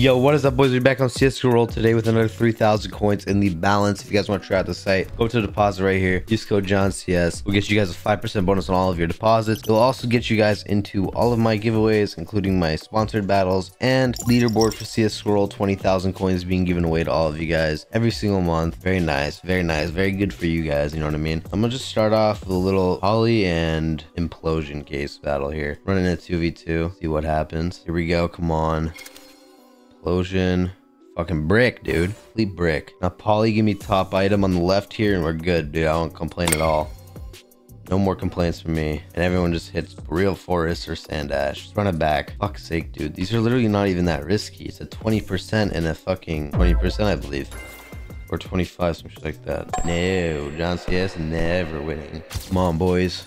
Yo, what is up, boys? We're back on CSGORoll today with another 3,000 coins in the balance. If you guys want to try out the site, go to deposit right here. Use code JohnCS. We'll get you guys a 5% bonus on all of your deposits. It'll also get you guys into all of my giveaways, including my sponsored battles and leaderboard for CSGORoll. 20,000 coins being given away to all of you guys every single month. Very nice, very nice, very good for you guys. You know what I mean? I'm gonna just start off with a little Holly and implosion case battle here. Running a 2v2. See what happens. Here we go. Come on. Explosion. Fucking brick, dude. Complete brick. Now, Polly, give me top item on the left here, and we're good, dude. I won't complain at all. No more complaints from me. And everyone just hits real forest or sand ash. Just run it back. Fuck's sake, dude. These are literally not even that risky. It's a 20% and a fucking 20%, I believe. Or 25, some shit like that. No, JohnCS never winning. Come on, boys.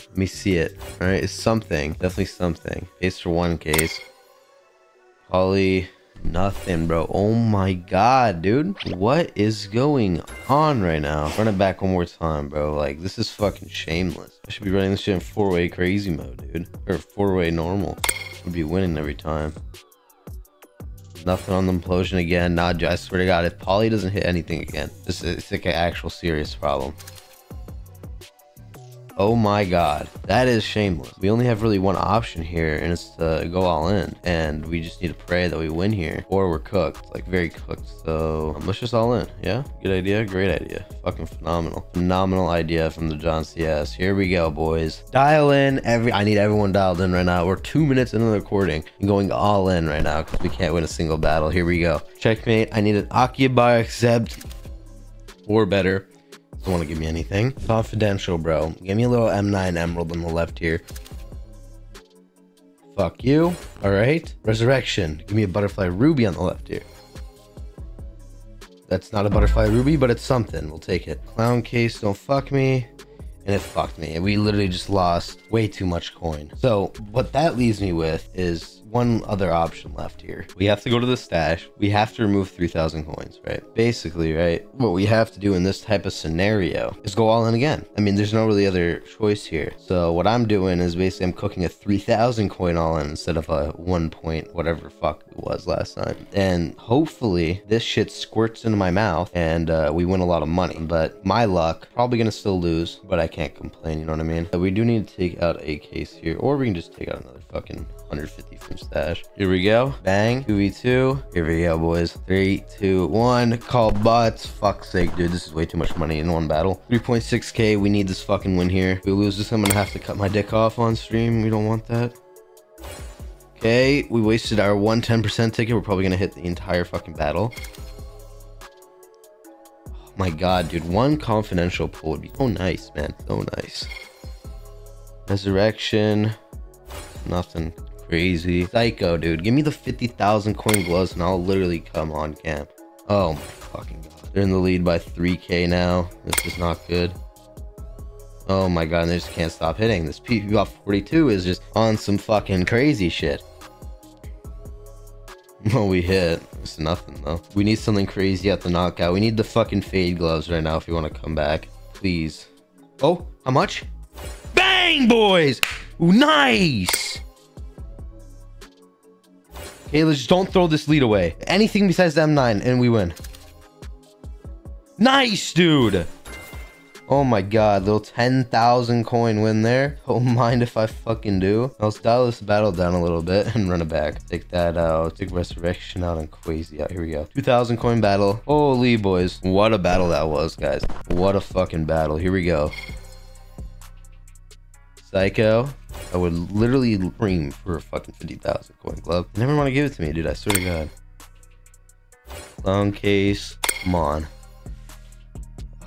Let me see it. All right, it's something. Definitely something. Case for one case. Holly, nothing, bro. Oh my god, dude, what is going on right now? Run it back one more time, bro. Like, this is fucking shameless. I should be running this shit in four-way crazy mode, dude, or four-way normal. I'd be winning every time. Nothing on the implosion again. Nah, I swear to god, if Polly doesn't hit anything again, this is like an actual serious problem. Oh my god, that is shameless. We only have really one option here, and it's to go all in, and we just need to pray that we win here or we're cooked, like very cooked. So let's just all in. Yeah, good idea, great idea, fucking phenomenal idea from the JohnCS. Here we go, boys. Dial in. I need everyone dialed in right now. We're 2 minutes into the recording and going all in right now because we can't win a single battle. Here we go. Checkmate. I need an Akihabara accept or better. Don't want to give me anything confidential, bro. Give me a little M9 emerald on the left here. Fuck you. All right, resurrection. Give me a butterfly ruby on the left here. That's not a butterfly ruby, but it's something. We'll take it. Clown case. Don't fuck me. And it fucked me. We literally just lost way too much coin. So what that leaves me with is one other option left here. We have to go to the stash. We have to remove 3,000 coins, right? Basically, right? What we have to do in this type of scenario is go all in again. I mean, there's no really other choice here. So what I'm doing is basically I'm cooking a 3,000 coin all in instead of a 1 point whatever fuck it was last time. And hopefully this shit squirts into my mouth and we win a lot of money. But my luck, probably gonna still lose, but I can't complain, you know what I mean? But we do need to take out a case here, or we can just take out another fucking 150 from stash. Here we go. Bang. 2v2. Here we go, boys. 3, 2, 1. Call bots. Fuck's sake, dude, this is way too much money in one battle. 3.6k. We need this fucking win here. If we lose this, I'm gonna have to cut my dick off on stream. We don't want that. Okay, we wasted our 110% ticket. We're probably gonna hit the entire fucking battle. My god, dude, one confidential pull would be so nice, man. So nice. Resurrection. Nothing crazy. Psycho, dude. Give me the 50,000 coin gloves and I'll literally come on camp. Oh my fucking god. They're in the lead by 3k now. This is not good. Oh my god, and they just can't stop hitting. This PPU 42 is just on some fucking crazy shit. Well, we hit. It's nothing, though. We need something crazy at the knockout. We need the fucking fade gloves right now if you want to come back. Please. Oh, how much? Bang, boys! Ooh, nice! Okay, let's just don't throw this lead away. Anything besides the M9, and we win. Nice, dude! Oh my god, little 10,000 coin win there. Don't mind if I fucking do. I'll dial this battle down a little bit and run it back. Take that out. Take resurrection out and crazy out. Here we go. 2,000 coin battle. Holy boys. What a battle that was, guys. What a fucking battle. Here we go. Psycho. I would literally scream for a fucking 50,000 coin club. You never want to give it to me, dude. I swear to god. Clown case. Come on.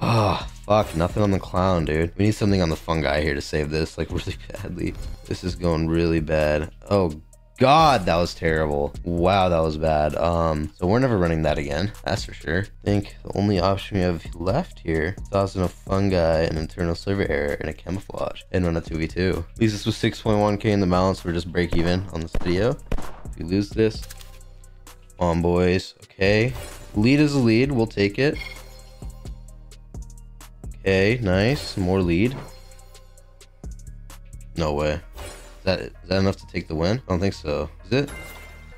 Ah. Oh. Fuck, nothing on the clown, dude. We need something on the fungi here to save this, like, really badly. This is going really bad. Oh god, that was terrible. Wow, that was bad. So we're never running that again, that's for sure. I think the only option we have left here is 1,000 of fungi, an internal server error, and a camouflage, and run a 2v2. At least this was 6.1k in the balance. We're just break even on this video. If we lose this, come on, boys. Okay, lead is a lead, we'll take it. Okay, nice. More lead. No way. Is that enough to take the win? I don't think so. Is it?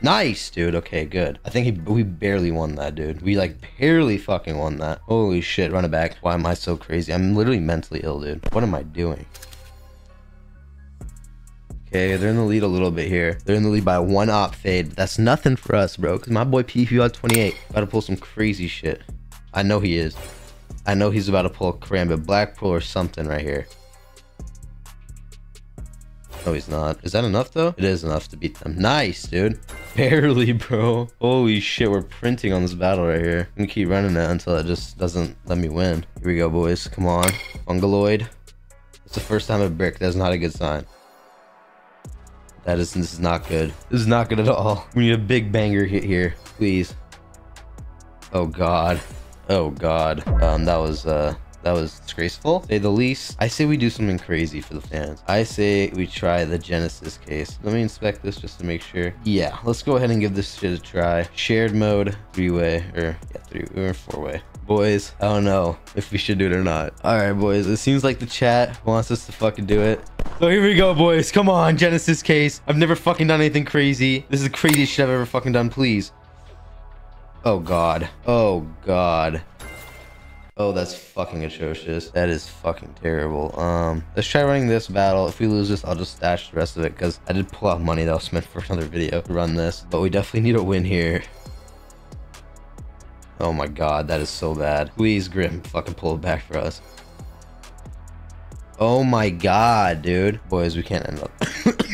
Nice, dude. Okay, good. I think we barely won that, dude. We like barely fucking won that. Holy shit, run it back. Why am I so crazy? I'm literally mentally ill, dude. What am I doing? Okay, they're in the lead a little bit here. They're in the lead by one op fade. That's nothing for us, bro, because my boy PPU 28 about to pull some crazy shit. I know he is. I know he's about to pull a Karambit Blackpool or something right here. No, he's not. Is that enough, though? It is enough to beat them. Nice, dude. Barely, bro. Holy shit, we're printing on this battle right here. I'm gonna keep running it until it just doesn't let me win. Here we go, boys. Come on. Bungaloid. It's the first time it bricked. That's not a good sign. This is not good. This is not good at all. We need a big banger hit here, please. Oh, God. Oh, God. That was disgraceful, to say the least. I say we do something crazy for the fans. I say we try the Genesis case. Let me inspect this just to make sure. Yeah, let's go ahead and give this shit a try. Shared mode, three-way, or yeah, four-way. Boys, I don't know if we should do it or not. All right, boys, it seems like the chat wants us to fucking do it. So here we go, boys. Come on, Genesis case. I've never fucking done anything crazy. This is the craziest shit I've ever fucking done, please. Oh, God. Oh, God. Oh, that's fucking atrocious. That is fucking terrible. Let's try running this battle. If we lose this, I'll just stash the rest of it because I did pull out money that was meant for another video to run this, but we definitely need a win here. Oh my God, that is so bad. Please, Grim, fucking pull it back for us. Oh my God, dude. Boys, we can't end up.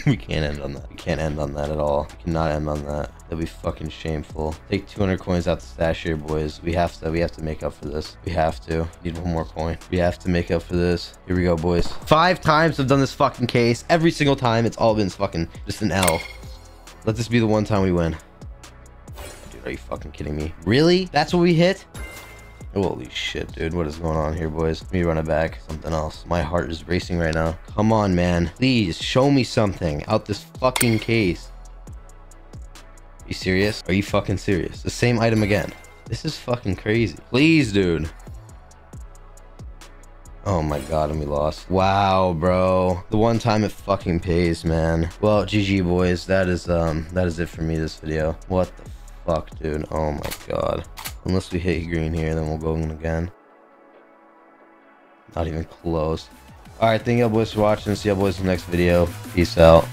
We can't end on that. We can't end on that at all. We cannot end on that. That'd be fucking shameful. Take 200 coins out the stash here, boys. We have to make up for this. We have to. Need one more coin. We have to make up for this. Here we go, boys. 5 times I've done this fucking case. Every single time, it's all been fucking just an L. Let this be the one time we win. Dude, are you fucking kidding me? Really? That's what we hit? Holy shit, dude. What is going on here, boys? Let me run it back. Something else. My heart is racing right now. Come on, man. Please show me something out this fucking case. Are you serious? Are you fucking serious? The same item again. This is fucking crazy. Please, dude. Oh my God, and we lost. Wow, bro. The one time it fucking pays, man. Well, GG, boys. That is it for me this video. What the fuck, dude? Oh my God. Unless we hit green here, then we'll go in again. Not even close. All right, thank y'all boys for watching. See y'all boys in the next video. Peace out.